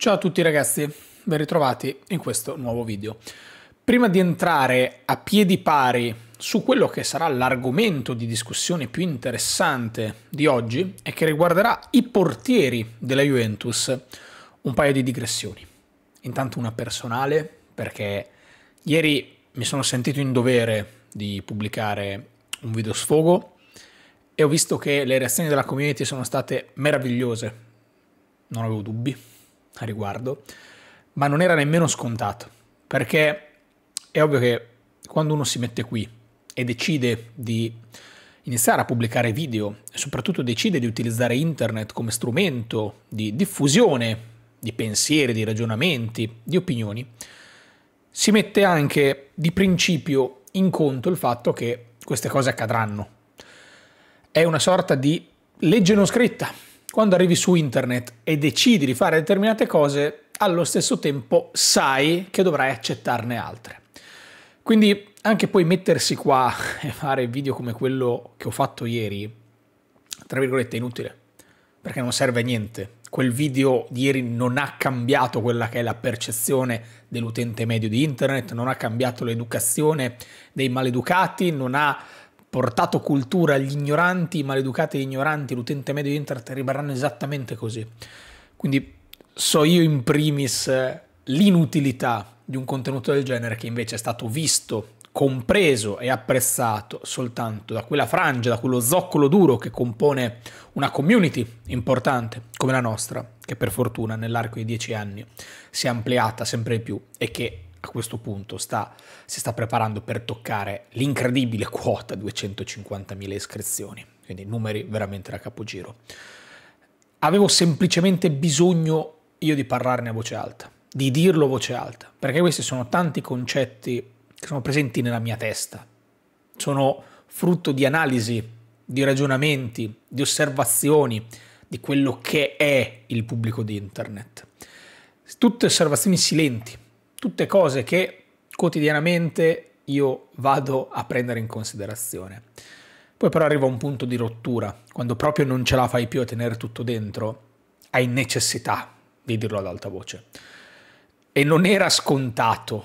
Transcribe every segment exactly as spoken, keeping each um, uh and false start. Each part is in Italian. Ciao a tutti ragazzi, ben ritrovati in questo nuovo video. Prima di entrare a piedi pari su quello che sarà l'argomento di discussione più interessante di oggi e che riguarderà i portieri della Juventus, un paio di digressioni. Intanto una personale, perché ieri mi sono sentito in dovere di pubblicare un video sfogo e ho visto che le reazioni della community sono state meravigliose, non avevo dubbi a riguardo, ma non era nemmeno scontato, perché è ovvio che quando uno si mette qui e decide di iniziare a pubblicare video e soprattutto decide di utilizzare internet come strumento di diffusione di pensieri, di ragionamenti, di opinioni, si mette anche di principio in conto il fatto che queste cose accadranno. È una sorta di legge non scritta. Quando arrivi su internet e decidi di fare determinate cose, allo stesso tempo sai che dovrai accettarne altre. Quindi anche poi mettersi qua e fare video come quello che ho fatto ieri, tra virgolette, è inutile, perché non serve a niente. Quel video di ieri non ha cambiato quella che è la percezione dell'utente medio di internet, non ha cambiato l'educazione dei maleducati, non ha portato cultura agli ignoranti, i maleducati e gli ignoranti, l'utente medio di internet rimarranno esattamente così. Quindi so io in primis l'inutilità di un contenuto del genere che invece è stato visto, compreso e apprezzato soltanto da quella frangia, da quello zoccolo duro che compone una community importante come la nostra, che per fortuna nell'arco di dieci anni si è ampliata sempre di più e che a questo punto sta, si sta preparando per toccare l'incredibile quota duecentocinquantamila iscrizioni, quindi numeri veramente da capogiro. Avevo semplicemente bisogno io di parlarne a voce alta, di dirlo a voce alta, perché questi sono tanti concetti che sono presenti nella mia testa, sono frutto di analisi, di ragionamenti, di osservazioni di quello che è il pubblico di internet. Tutte osservazioni silenti, tutte cose che quotidianamente io vado a prendere in considerazione. Poi però arriva un punto di rottura, quando proprio non ce la fai più a tenere tutto dentro, hai necessità di dirlo ad alta voce. E non era scontato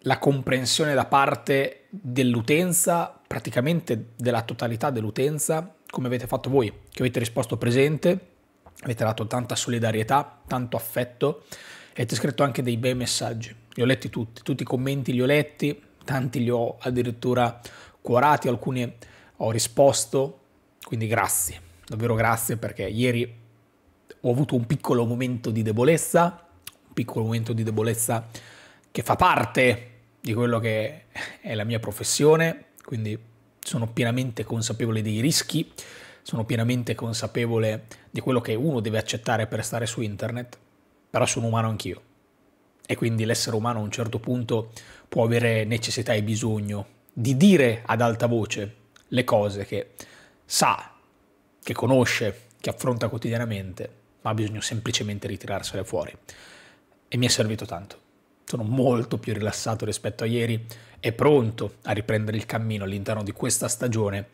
la comprensione da parte dell'utenza, praticamente della totalità dell'utenza, come avete fatto voi, che avete risposto presente, avete dato tanta solidarietà, tanto affetto, e ti ho scritto anche dei bei messaggi, li ho letti tutti, tutti i commenti li ho letti, tanti li ho addirittura cuorati, alcuni ho risposto, quindi grazie, davvero grazie, perché ieri ho avuto un piccolo momento di debolezza, un piccolo momento di debolezza che fa parte di quello che è la mia professione, quindi sono pienamente consapevole dei rischi, sono pienamente consapevole di quello che uno deve accettare per stare su internet, però sono umano anch'io e quindi l'essere umano a un certo punto può avere necessità e bisogno di dire ad alta voce le cose che sa, che conosce, che affronta quotidianamente, ma ha bisogno semplicemente di tirarsele fuori. E mi è servito tanto. Sono molto più rilassato rispetto a ieri e pronto a riprendere il cammino all'interno di questa stagione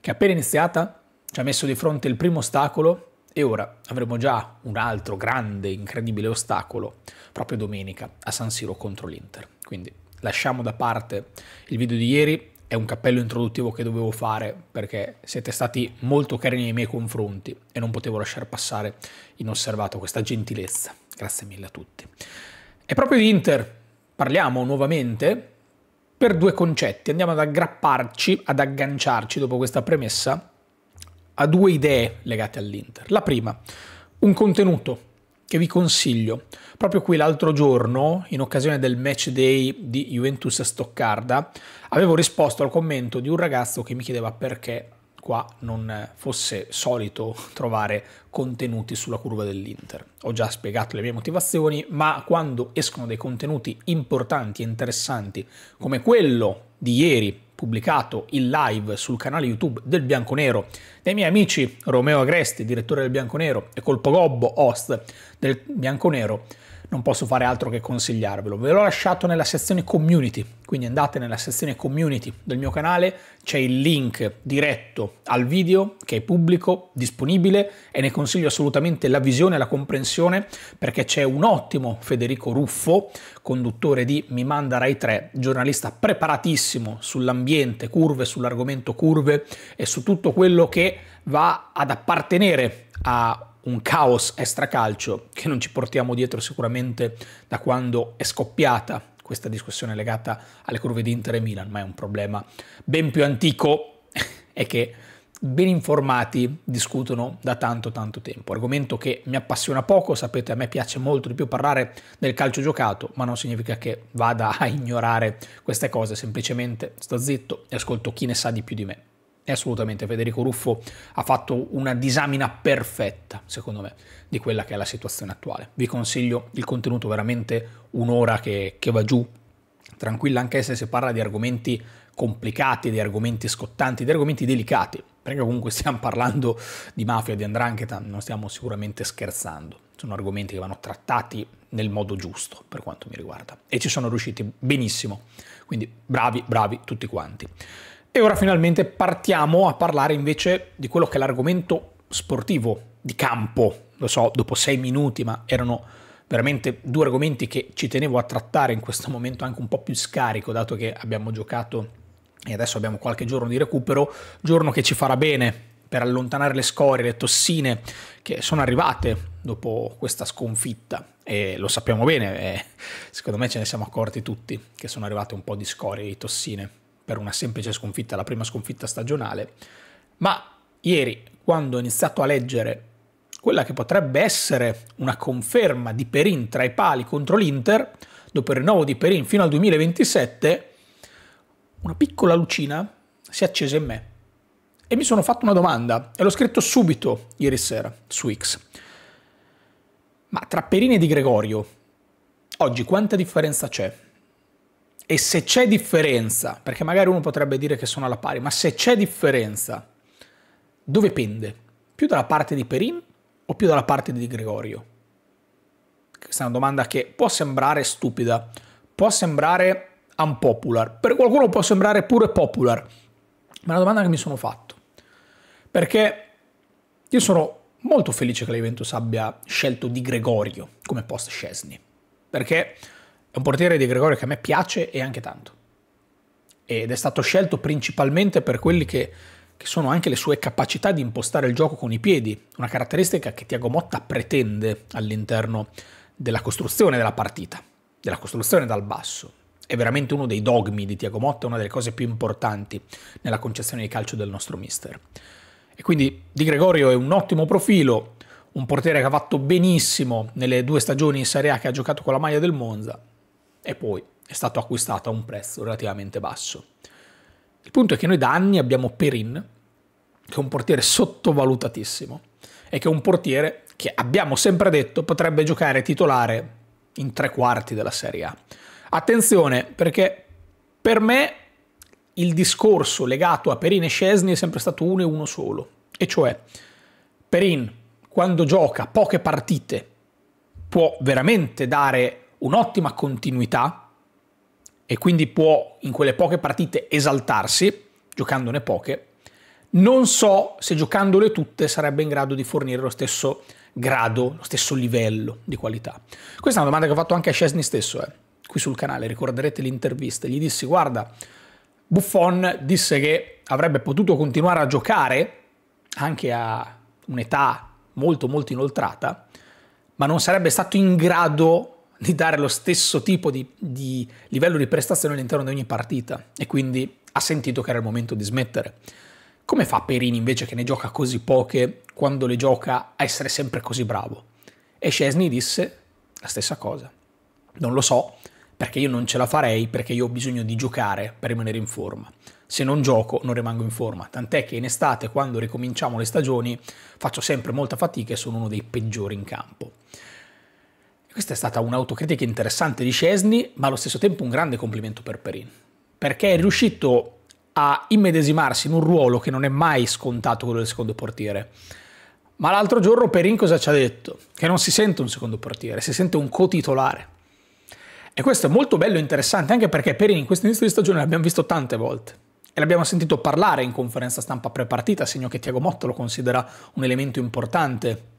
che appena iniziata ci ha messo di fronte il primo ostacolo. E ora avremo già un altro grande, incredibile ostacolo proprio domenica a San Siro contro l'Inter. Quindi lasciamo da parte il video di ieri, è un cappello introduttivo che dovevo fare perché siete stati molto carini nei miei confronti e non potevo lasciar passare inosservato questa gentilezza. Grazie mille a tutti. E proprio di Inter parliamo nuovamente per due concetti. Andiamo ad aggrapparci, ad agganciarci dopo questa premessa a due idee legate all'Inter. La prima, un contenuto che vi consiglio. Proprio qui l'altro giorno, in occasione del match day di Juventus Stoccarda, avevo risposto al commento di un ragazzo che mi chiedeva perché qua non fosse solito trovare contenuti sulla curva dell'Inter. Ho già spiegato le mie motivazioni, ma quando escono dei contenuti importanti e interessanti, come quello di ieri, pubblicato in live sul canale YouTube del Bianconero, dei miei amici Romeo Agresti, direttore del Bianconero, e Colpo Gobbo, host del Bianconero, non posso fare altro che consigliarvelo. Ve l'ho lasciato nella sezione community, quindi andate nella sezione community del mio canale, c'è il link diretto al video che è pubblico, disponibile, e ne consiglio assolutamente la visione e la comprensione, perché c'è un ottimo Federico Ruffo, conduttore di Mi Manda Rai tre, giornalista preparatissimo sull'ambiente curve, sull'argomento curve e su tutto quello che va ad appartenere a un caos extracalcio che non ci portiamo dietro sicuramente da quando è scoppiata questa discussione legata alle curve di Inter e Milan, ma è un problema ben più antico e che ben informati discutono da tanto tanto tempo. Argomento che mi appassiona poco, sapete, a me piace molto di più parlare del calcio giocato, ma non significa che vada a ignorare queste cose, semplicemente sto zitto e ascolto chi ne sa di più di me. E assolutamente Federico Ruffo ha fatto una disamina perfetta, secondo me, di quella che è la situazione attuale. Vi consiglio il contenuto, veramente un'ora che, che va giù, tranquilla, anche se si parla di argomenti complicati, di argomenti scottanti, di argomenti delicati, perché comunque stiamo parlando di mafia, di 'ndrangheta, non stiamo sicuramente scherzando. Sono argomenti che vanno trattati nel modo giusto, per quanto mi riguarda. E ci sono riusciti benissimo, quindi bravi, bravi tutti quanti. E ora finalmente partiamo a parlare invece di quello che è l'argomento sportivo di campo. Lo so, dopo sei minuti, ma erano veramente due argomenti che ci tenevo a trattare in questo momento anche un po' più scarico, dato che abbiamo giocato e adesso abbiamo qualche giorno di recupero, giorno che ci farà bene per allontanare le scorie, le tossine che sono arrivate dopo questa sconfitta. E lo sappiamo bene, e secondo me ce ne siamo accorti tutti, che sono arrivate un po' di scorie e di tossine per una semplice sconfitta, la prima sconfitta stagionale, ma ieri, quando ho iniziato a leggere quella che potrebbe essere una conferma di Perin tra i pali contro l'Inter, dopo il rinnovo di Perin fino al duemilaventisette, una piccola lucina si è accesa in me e mi sono fatto una domanda, e l'ho scritto subito ieri sera su X. Ma tra Perin e Di Gregorio, oggi quanta differenza c'è? E se c'è differenza, perché magari uno potrebbe dire che sono alla pari, ma se c'è differenza, dove pende? Più dalla parte di Perin o più dalla parte di Di Gregorio? Questa è una domanda che può sembrare stupida, può sembrare unpopular, per qualcuno può sembrare pure popular, ma è una domanda che mi sono fatto. Perché io sono molto felice che la Juventus abbia scelto Di Gregorio come post Szczesny, perché è un portiere Di Gregorio che a me piace e anche tanto. Ed è stato scelto principalmente per quelli che, che sono anche le sue capacità di impostare il gioco con i piedi, una caratteristica che Thiago Motta pretende all'interno della costruzione della partita, della costruzione dal basso. È veramente uno dei dogmi di Thiago Motta, una delle cose più importanti nella concezione di calcio del nostro mister. E quindi Di Gregorio è un ottimo profilo, un portiere che ha fatto benissimo nelle due stagioni in Serie A che ha giocato con la maglia del Monza, e poi è stato acquistato a un prezzo relativamente basso. Il punto è che noi da anni abbiamo Perin, che è un portiere sottovalutatissimo, e che è un portiere che abbiamo sempre detto potrebbe giocare titolare in tre quarti della Serie A. Attenzione, perché per me il discorso legato a Perin e Szczesny è sempre stato uno e uno solo, e cioè Perin quando gioca poche partite può veramente dare un'ottima continuità e quindi può in quelle poche partite esaltarsi, giocandone poche. Non so se giocandole tutte sarebbe in grado di fornire lo stesso grado, lo stesso livello di qualità. Questa è una domanda che ho fatto anche a Szczesny stesso, eh. Qui sul canale, ricorderete l'intervista, gli dissi guarda, Buffon disse che avrebbe potuto continuare a giocare anche a un'età molto molto inoltrata, ma non sarebbe stato in grado di dare lo stesso tipo di, di livello di prestazione all'interno di ogni partita, e quindi ha sentito che era il momento di smettere. Come fa Perin invece, che ne gioca così poche, quando le gioca, a essere sempre così bravo? E Szczesny disse la stessa cosa. Non lo so, perché io non ce la farei, perché io ho bisogno di giocare per rimanere in forma. Se non gioco non rimango in forma, tant'è che in estate, quando ricominciamo le stagioni, faccio sempre molta fatica e sono uno dei peggiori in campo. Questa è stata un'autocritica interessante di Szczesny, ma allo stesso tempo un grande complimento per Perin, perché è riuscito a immedesimarsi in un ruolo che non è mai scontato, quello del secondo portiere. Ma l'altro giorno Perin cosa ci ha detto? Che non si sente un secondo portiere, si sente un co-titolare. E questo è molto bello e interessante, anche perché Perin in questo inizio di stagione l'abbiamo visto tante volte. E l'abbiamo sentito parlare in conferenza stampa prepartita, segno che Thiago Motta lo considera un elemento importante.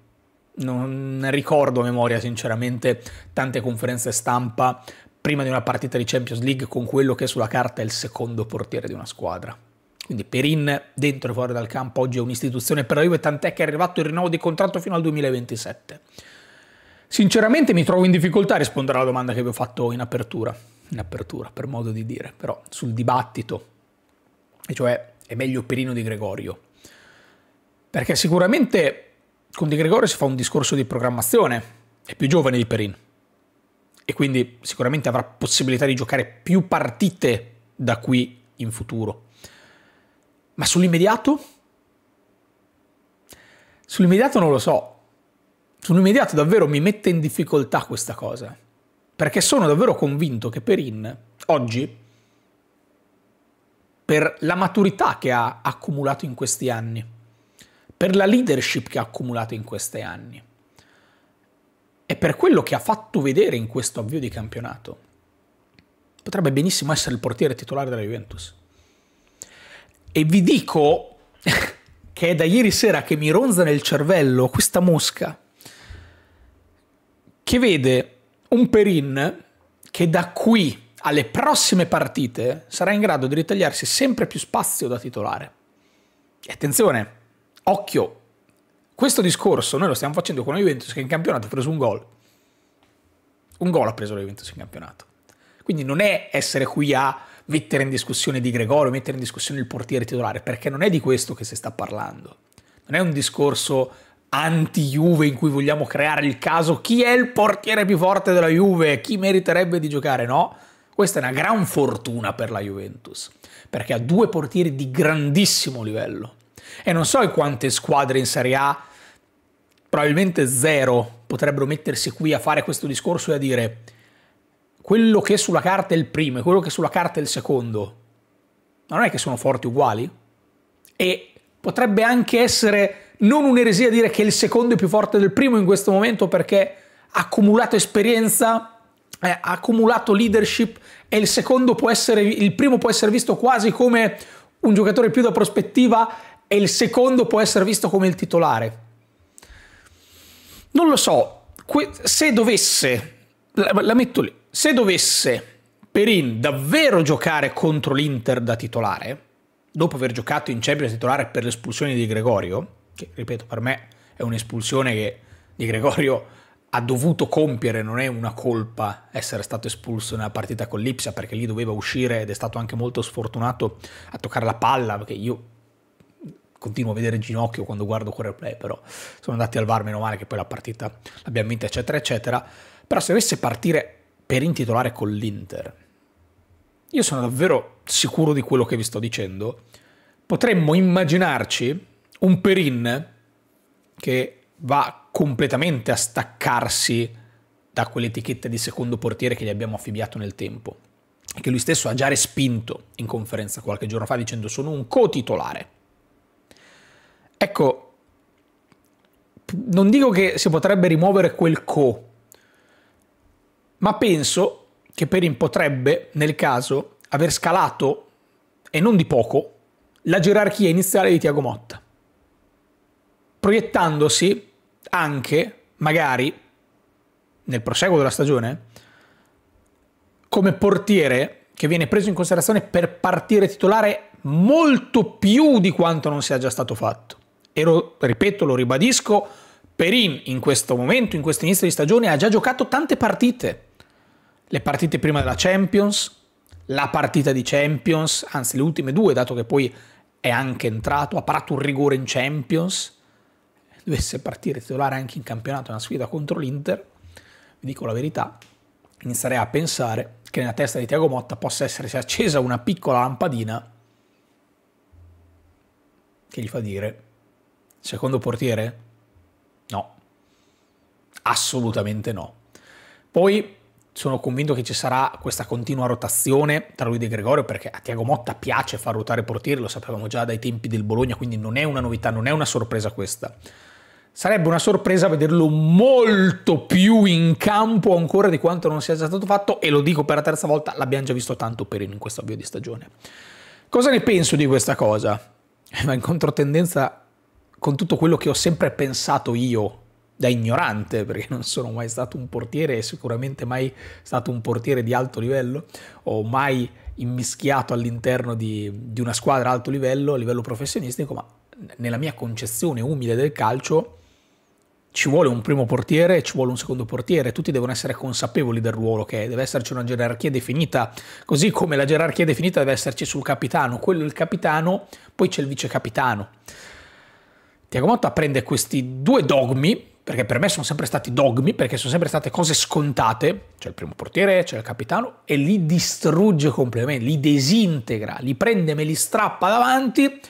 Non ricordo a memoria, sinceramente, tante conferenze stampa prima di una partita di Champions League con quello che sulla carta è il secondo portiere di una squadra. Quindi Perin, dentro e fuori dal campo, oggi è un'istituzione per la Juve, tant'è che è arrivato il rinnovo di contratto fino al duemilaventisette. Sinceramente mi trovo in difficoltà a rispondere alla domanda che vi ho fatto in apertura, in apertura per modo di dire, però sul dibattito, e cioè è meglio Perin o Di Gregorio. Perché sicuramente con Di Gregorio si fa un discorso di programmazione, è più giovane di Perin, e quindi sicuramente avrà possibilità di giocare più partite da qui in futuro. Ma sull'immediato? Sull'immediato non lo so. Sull'immediato davvero mi mette in difficoltà questa cosa. Perché sono davvero convinto che Perin, oggi, per la maturità che ha accumulato in questi anni, per la leadership che ha accumulato in questi anni, e per quello che ha fatto vedere in questo avvio di campionato, potrebbe benissimo essere il portiere titolare della Juventus. E vi dico che è da ieri sera che mi ronza nel cervello questa mosca che vede un Perin che da qui alle prossime partite sarà in grado di ritagliarsi sempre più spazio da titolare. E attenzione, occhio, questo discorso noi lo stiamo facendo con la Juventus che in campionato ha preso un gol. Un gol ha preso la Juventus in campionato. Quindi non è essere qui a mettere in discussione Di Gregorio, mettere in discussione il portiere titolare, perché non è di questo che si sta parlando. Non è un discorso anti-Juve in cui vogliamo creare il caso chi è il portiere più forte della Juve, chi meriterebbe di giocare, no? Questa è una gran fortuna per la Juventus, perché ha due portieri di grandissimo livello. E non so quante squadre in Serie A, probabilmente zero, potrebbero mettersi qui a fare questo discorso e a dire: quello che sulla carta è il primo e quello che sulla carta è il secondo, ma non è che sono forti uguali? E potrebbe anche essere non un'eresia dire che il secondo è più forte del primo in questo momento perché ha accumulato esperienza, eh, ha accumulato leadership, e il secondo può essere, il primo può essere visto quasi come un giocatore più da prospettiva e il secondo può essere visto come il titolare. Non lo so, se dovesse, la, la metto lì, se dovesse Perin davvero giocare contro l'Inter da titolare, dopo aver giocato in Champions titolare per l'espulsione di Di Gregorio, che ripeto per me è un'espulsione che Di Gregorio ha dovuto compiere, non è una colpa essere stato espulso nella partita con l'Ipsia, perché lì doveva uscire ed è stato anche molto sfortunato a toccare la palla, perché io continuo a vedere ginocchio quando guardo quel replay, però sono andati al VAR, meno male che poi la partita l'abbiamo vinta, eccetera eccetera. Però se dovesse partire Perin titolare con l'Inter, io sono davvero sicuro di quello che vi sto dicendo, potremmo immaginarci un Perin che va completamente a staccarsi da quell'etichetta di secondo portiere che gli abbiamo affibbiato nel tempo, che lui stesso ha già respinto in conferenza qualche giorno fa dicendo: sono un co-titolare. Ecco, non dico che si potrebbe rimuovere quel co, ma penso che Perin potrebbe, nel caso, aver scalato, e non di poco, la gerarchia iniziale di Thiago Motta, proiettandosi anche, magari, nel proseguo della stagione, come portiere che viene preso in considerazione per partire titolare molto più di quanto non sia già stato fatto. E lo ripeto, lo ribadisco, Perin in questo momento, in questo inizio di stagione, ha già giocato tante partite. Le partite prima della Champions, la partita di Champions, anzi le ultime due, dato che poi è anche entrato, ha parato un rigore in Champions. Dovesse partire titolare anche in campionato una sfida contro l'Inter, vi dico la verità, inizierei a pensare che nella testa di Thiago Motta possa essersi accesa una piccola lampadina che gli fa dire: secondo portiere? No, assolutamente no. Poi sono convinto che ci sarà questa continua rotazione tra lui e Di Gregorio, perché a Thiago Motta piace far ruotare portieri, lo sapevamo già dai tempi del Bologna, quindi non è una novità, non è una sorpresa questa. Sarebbe una sorpresa vederlo molto più in campo ancora di quanto non sia stato fatto, e lo dico per la terza volta, l'abbiamo già visto tanto Perin in questo avvio di stagione. Cosa ne penso di questa cosa? Ma in controtendenza con tutto quello che ho sempre pensato io, da ignorante, perché non sono mai stato un portiere e sicuramente mai stato un portiere di alto livello, o mai immischiato all'interno di, di una squadra a alto livello, a livello professionistico, ma nella mia concezione umile del calcio ci vuole un primo portiere e ci vuole un secondo portiere, tutti devono essere consapevoli del ruolo che è, deve esserci una gerarchia definita, così come la gerarchia definita deve esserci sul capitano, quello è il capitano, poi c'è il vice capitano. Thiago Motta prende questi due dogmi, perché per me sono sempre stati dogmi, perché sono sempre state cose scontate, c'è il primo portiere, c'è il capitano, e li distrugge completamente, li disintegra, li prende, me li strappa davanti,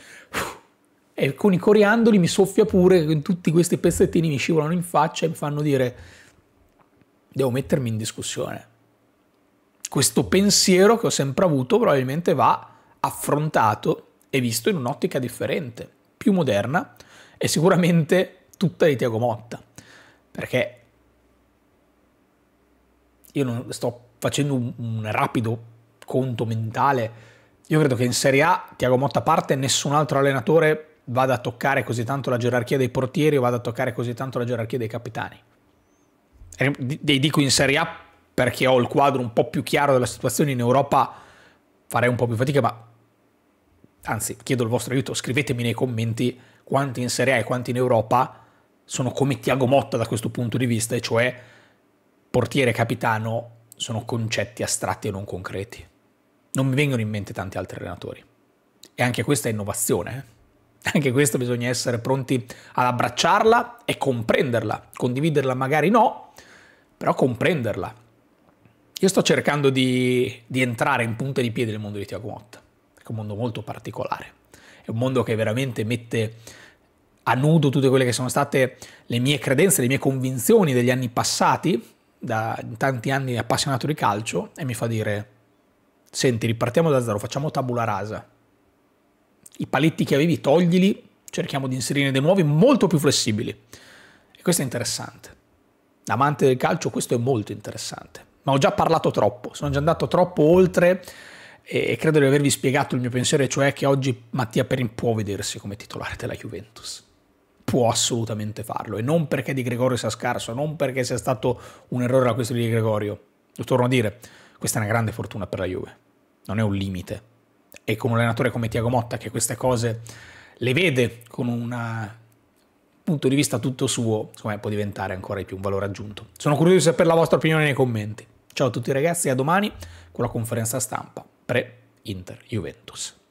e con i coriandoli mi soffia pure, che tutti questi pezzettini mi scivolano in faccia e mi fanno dire devo mettermi in discussione. Questo pensiero che ho sempre avuto probabilmente va affrontato e visto in un'ottica differente, più moderna, e sicuramente tutta di Thiago Motta, perché io non sto facendo un, un rapido conto mentale. Io credo che in Serie A Thiago Motta parte e nessun altro allenatore vada a toccare così tanto la gerarchia dei portieri o vada a toccare così tanto la gerarchia dei capitani. E dico in Serie A perché ho il quadro un po' più chiaro della situazione. In Europa farei un po' più fatica, ma anzi chiedo il vostro aiuto, scrivetemi nei commenti quanti in Serie A e quanti in Europa sono come Thiago Motta da questo punto di vista, e cioè portiere e capitano sono concetti astratti e non concreti. Non mi vengono in mente tanti altri allenatori. E anche questa è innovazione. Eh? Anche questa bisogna essere pronti ad abbracciarla e comprenderla. Condividerla magari no, però comprenderla. Io sto cercando di, di entrare in punta di piedi nel mondo di Thiago Motta. È un mondo molto particolare. È un mondo che veramente mette a nudo tutte quelle che sono state le mie credenze, le mie convinzioni degli anni passati, da tanti anni appassionato di calcio, e mi fa dire senti, ripartiamo da zero, facciamo tabula rasa. I paletti che avevi, toglili, cerchiamo di inserire dei nuovi molto più flessibili. E questo è interessante. Da amante del calcio questo è molto interessante. Ma ho già parlato troppo, sono già andato troppo oltre e credo di avervi spiegato il mio pensiero, cioè che oggi Mattia Perin può vedersi come titolare della Juventus. Può assolutamente farlo. E non perché Di Gregorio sia scarso, non perché sia stato un errore la questione di Di Gregorio. Lo torno a dire, questa è una grande fortuna per la Juve. Non è un limite, e con un allenatore come Thiago Motta che queste cose le vede con un punto di vista tutto suo, insomma, può diventare ancora di più un valore aggiunto. Sono curioso di sapere la vostra opinione nei commenti. Ciao a tutti ragazzi, a domani con la conferenza stampa pre-Inter-Juventus.